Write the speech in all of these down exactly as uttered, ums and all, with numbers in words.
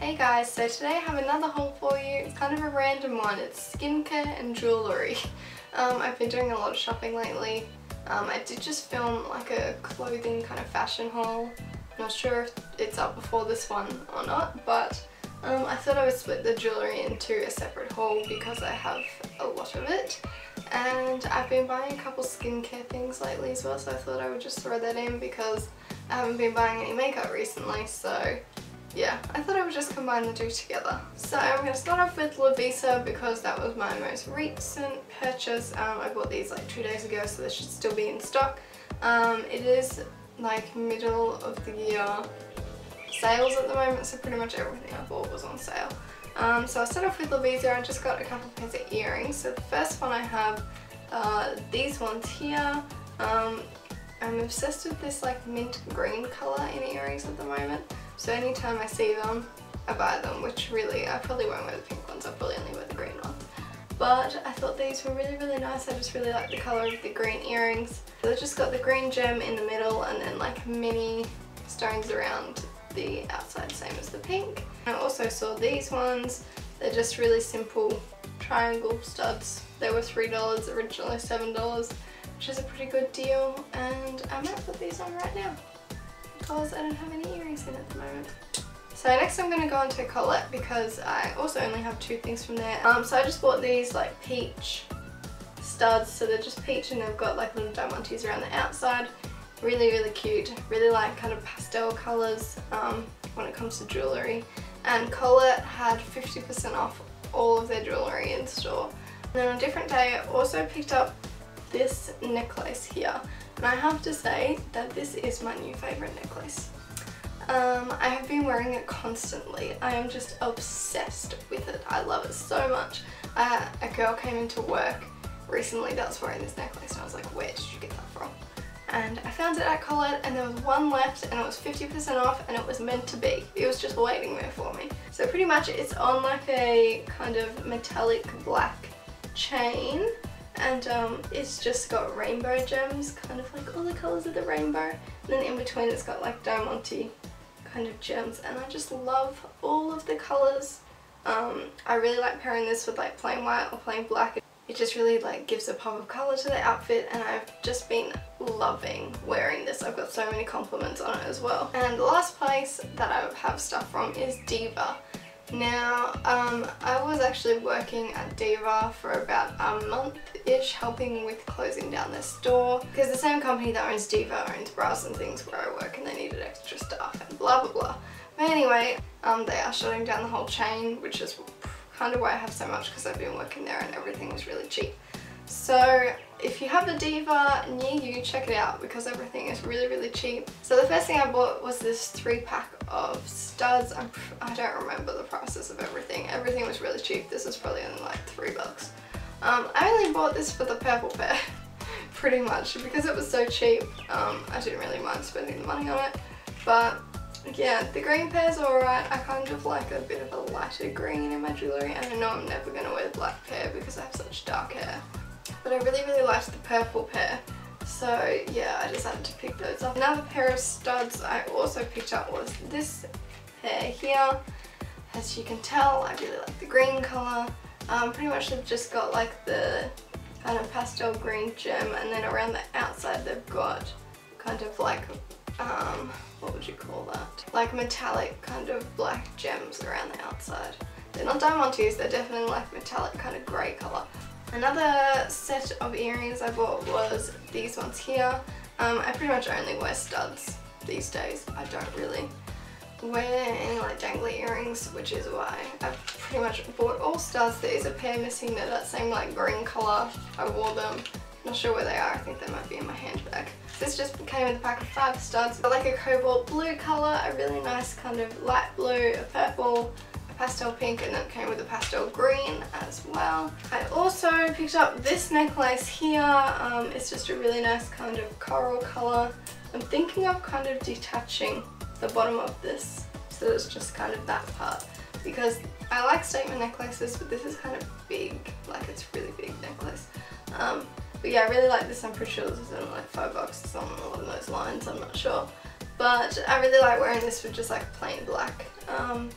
Hey guys, so today I have another haul for you. It's kind of a random one. It's skincare and jewellery. Um, I've been doing a lot of shopping lately. Um, I did just film like a clothing kind of fashion haul. I'm not sure if it's up before this one or not, but um, I thought I would split the jewellery into a separate haul because I have a lot of it. And I've been buying a couple skincare things lately as well, so I thought I would just throw that in because I haven't been buying any makeup recently, so yeah, I thought I would just combine the two together. So I'm going to start off with Lovisa because that was my most recent purchase. Um, I bought these like two days ago, so they should still be in stock. Um, it is like middle of the year sales at the moment, so pretty much everything I bought was on sale. Um, so I started off with Lovisa and just got a couple of pairs of earrings. So the first one I have are these ones here. Um, I'm obsessed with this like mint green colour in earrings at the moment. So anytime I see them, I buy them, which really, I probably won't wear the pink ones, I'll probably only wear the green ones. But I thought these were really, really nice. I just really like the colour of the green earrings. So they've just got the green gem in the middle and then like mini stones around the outside, same as the pink. I also saw these ones. They're just really simple triangle studs. They were three dollars, originally seven dollars, which is a pretty good deal. And I might put these on right now, because I don't have any earrings in at the moment. So next I'm going to go on to Colette because I also only have two things from there. Um, so I just bought these like peach studs, so they're just peach and they've got like little diamantes around the outside. Really, really cute. Really like kind of pastel colours um, when it comes to jewellery. And Colette had fifty percent off all of their jewellery in store. And then on a different day I also picked up this necklace here. And I have to say that this is my new favourite necklace. Um, I have been wearing it constantly. I am just obsessed with it. I love it so much. Uh, a girl came into work recently that was wearing this necklace and I was like, where did you get that from? And I found it at Colette and there was one left and it was fifty percent off and it was meant to be. It was just waiting there for me. So pretty much it's on like a kind of metallic black chain. And um, it's just got rainbow gems, kind of like all the colours of the rainbow. And then in between it's got like diamante kind of gems. And I just love all of the colours. Um, I really like pairing this with like plain white or plain black. It just really like gives a pop of colour to the outfit. And I've just been loving wearing this. I've got so many compliments on it as well. And the last place that I have stuff from is Diva. Now, um, I was actually working at Diva for about a month-ish, helping with closing down their store, because the same company that owns Diva owns bras and things where I work and they needed extra staff and blah blah blah. But anyway, um, they are shutting down the whole chain, which is kind of why I have so much, because I've been working there and everything was really cheap. So if you have a Diva near you, check it out because everything is really, really cheap. So the first thing I bought was this three pack of studs. I'm, I don't remember the prices of everything. Everything was really cheap. This was probably only like three bucks. Um, I only bought this for the purple pair, pretty much, because it was so cheap. Um, I didn't really mind spending the money on it. But yeah, the green pair's alright. I kind of like a bit of a lighter green in my jewellery. And I know I'm never going to wear the black pair because I have such dark hair. But I really, really liked the purple pair, so yeah, I decided to pick those up. Another pair of studs I also picked up was this pair here. As you can tell, I really like the green colour. Um, pretty much they've just got like the kind of pastel green gem, and then around the outside they've got kind of like, um, what would you call that? Like metallic kind of black gems around the outside. They're not diamantes, they're definitely like metallic kind of grey colour. Another set of earrings I bought was these ones here. Um, I pretty much only wear studs these days. I don't really wear any like dangly earrings, which is why I've pretty much bought all studs. There is a pair missing. They're that same like green colour. I wore them. I'm not sure where they are. I think they might be in my handbag. This just came in the pack of five studs. Got like a cobalt blue colour, a really nice kind of light blue, a purple, pastel pink, and then it came with a pastel green as well. I also picked up this necklace here. Um, it's just a really nice kind of coral colour. I'm thinking of kind of detaching the bottom of this so that it's just kind of that part, because I like statement necklaces, but this is kind of big, like it's a really big necklace. Um, but yeah, I really like this. I'm pretty sure this is only like five bucks or something along those lines, I'm not sure. But I really like wearing this with just like plain black. Um,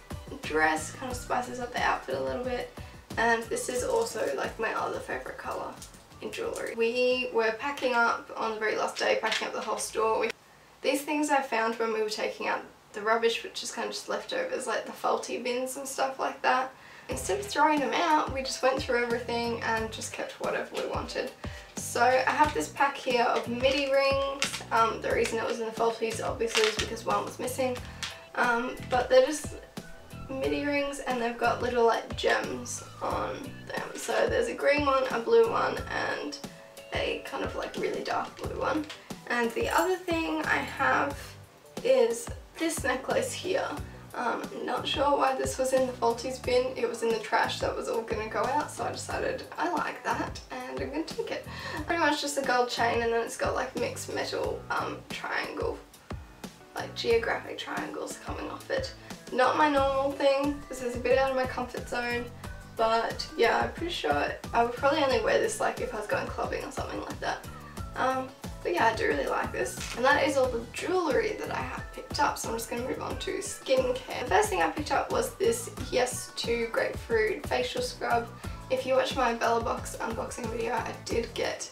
dress, kind of spices up the outfit a little bit. And this is also like my other favourite colour in jewellery. We were packing up on the very last day, packing up the whole store. We, these things I found when we were taking out the rubbish, which is kind of just leftovers, like the faulty bins and stuff like that. Instead of throwing them out, we just went through everything and just kept whatever we wanted. So I have this pack here of midi rings. Um, the reason it was in the faulties obviously is because one was missing. Um, but they're just midi rings and they've got little like gems on them. So there's a green one, a blue one, and a kind of like really dark blue one. And the other thing I have is this necklace here. Um, not sure why this was in the faulties bin. It was in the trash that was all gonna go out, so I decided I like that and I'm gonna take it. Pretty much just a gold chain, and then it's got like mixed metal um, triangle, like geographic triangles coming off it. Not my normal thing. This is a bit out of my comfort zone, but yeah, I'm pretty sure I would probably only wear this like if I was going clubbing or something like that. Um, But yeah, I do really like this. And that is all the jewellery that I have picked up, so I'm just going to move on to skincare. The first thing I picked up was this Yes To Grapefruit Facial Scrub. If you watch my Bella Box unboxing video, I did get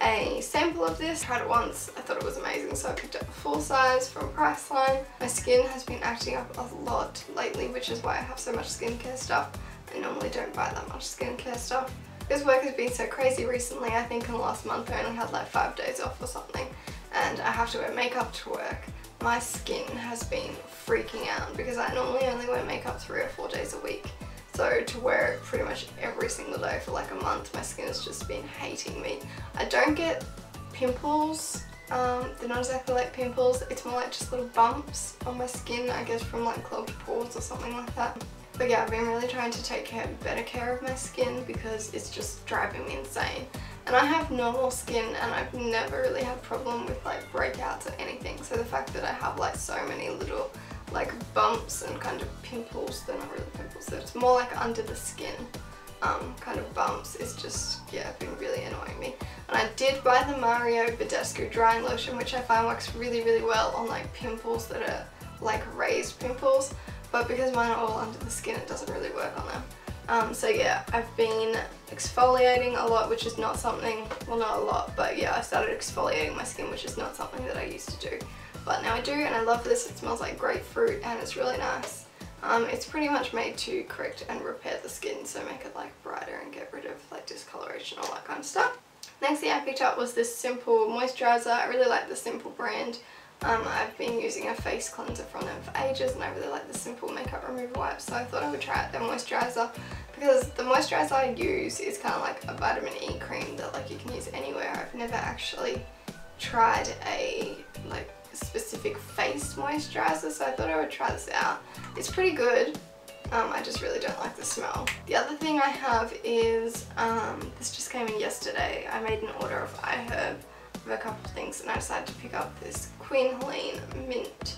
a sample of this. I tried it once, I thought it was amazing, so I picked up a full size from Priceline. My skin has been acting up a lot lately, which is why I have so much skincare stuff. I normally don't buy that much skincare stuff. Because work has been so crazy recently, I think in the last month I only had like five days off or something, and I have to wear makeup to work. My skin has been freaking out because I normally only wear makeup three or four days a week. So to wear it pretty much every single day for like a month, my skin has just been hating me. I don't get pimples, um, they're not exactly like pimples, it's more like just little bumps on my skin, I guess from like clogged pores or something like that. But yeah, I've been really trying to take care, better care of my skin because it's just driving me insane. And I have normal skin and I've never really had a problem with like breakouts or anything. So the fact that I have like so many little like bumps and kind of pimples, they're not really pimples, so it's more like under the skin um, kind of bumps. It's just, yeah, been really annoying me. And I did buy the Mario Badescu drying lotion, which I find works really, really well on like pimples that are like raised pimples. But because mine are all under the skin, it doesn't really work on them. Um, so yeah, I've been exfoliating a lot, which is not something, well not a lot, but yeah, I started exfoliating my skin, which is not something that I used to do. But now I do, and I love this. It smells like grapefruit, and it's really nice. Um, it's pretty much made to correct and repair the skin, so make it like brighter and get rid of like discoloration, all that kind of stuff. Next thing I picked up was this Simple moisturizer. I really like the Simple brand. Um, I've been using a face cleanser from them for ages and I really like the Simple makeup remover wipes, so I thought I would try out their moisturiser because the moisturiser I use is kind of like a vitamin E cream that like you can use anywhere. I've never actually tried a like specific face moisturiser, so I thought I would try this out. It's pretty good. Um, I just really don't like the smell. The other thing I have is, um, this just came in yesterday. I made an order of iHerb. A couple of things, and I decided to pick up this Queen Helene mint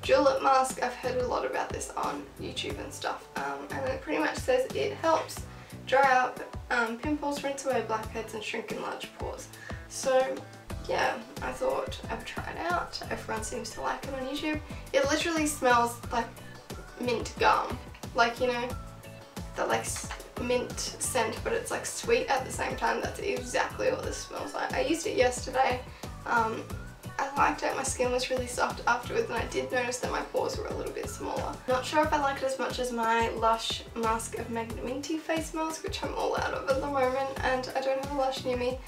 julep mask. I've heard a lot about this on YouTube and stuff, um, and it pretty much says it helps dry up um, pimples, rinse away blackheads, and shrink in large pores. So yeah, I thought I would try it out. Everyone seems to like it on YouTube. It literally smells like mint gum, like, you know, that like mint scent, but it's like sweet at the same time. That's exactly what this smells like. I used it yesterday. Um, I liked it. My skin was really soft afterwards, and I did notice that my pores were a little bit smaller. Not sure if I like it as much as my Lush Mask of Minty face mask, which I'm all out of at the moment, and I don't have a Lush near me.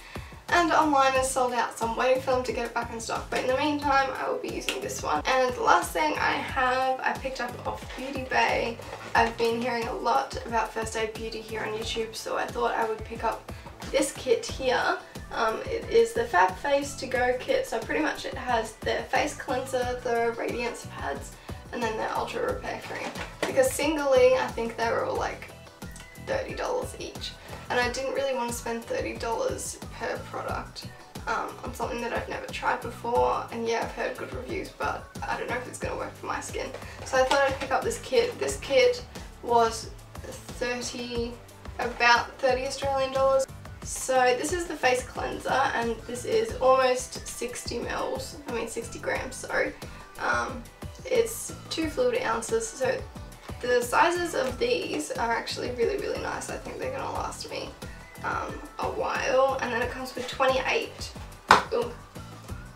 And online is sold out, so I'm waiting for them to get it back in stock. But in the meantime, I will be using this one. And the last thing I have, I picked up off Beauty Bay. I've been hearing a lot about First Aid Beauty here on YouTube, so I thought I would pick up this kit here. Um, it is the Fab Face To Go kit, so pretty much it has their face cleanser, their radiance pads, and then their Ultra Repair Cream. Because singly, I think they were all like thirty dollars each. And I didn't really want to spend thirty dollars per product um, on something that I've never tried before. And yeah, I've heard good reviews, but I don't know if it's going to work for my skin. So I thought I'd pick up this kit. This kit was thirty, about thirty Australian dollars. So this is the face cleanser, and this is almost sixty mils, I mean sixty grams, sorry. Um, it's two fluid ounces, so The sizes of these are actually really, really nice. I think they're going to last me um, a while. And then it comes with twenty-eight. Ooh,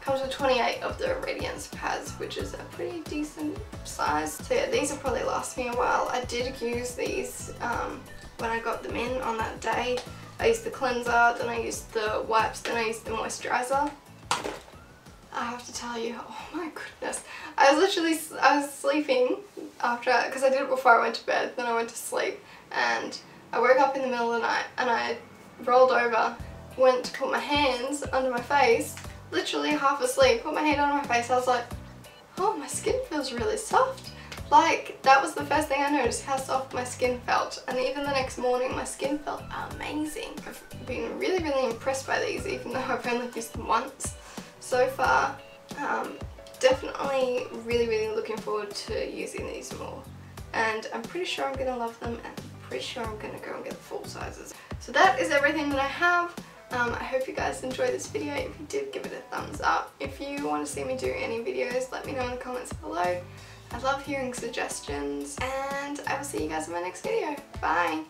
comes with twenty-eight of the Radiance pads, which is a pretty decent size. So yeah, these will probably last me a while. I did use these um, when I got them in on that day. I used the cleanser, then I used the wipes, then I used the moisturizer. I have to tell you, oh my goodness. I was literally, I was sleeping after, because I did it before I went to bed, then I went to sleep, and I woke up in the middle of the night and I rolled over, went to put my hands under my face, literally half asleep, put my hand under my face, I was like, oh, my skin feels really soft. Like, that was the first thing I noticed, how soft my skin felt. And even the next morning, my skin felt amazing. I've been really, really impressed by these, even though I've only used them once so far. Um, definitely really, really looking forward to using these more. And I'm pretty sure I'm going to love them, and I'm pretty sure I'm going to go and get the full sizes. So that is everything that I have. Um, I hope you guys enjoyed this video. If you did, give it a thumbs up. If you want to see me do any videos, let me know in the comments below. I love hearing suggestions, and I will see you guys in my next video. Bye!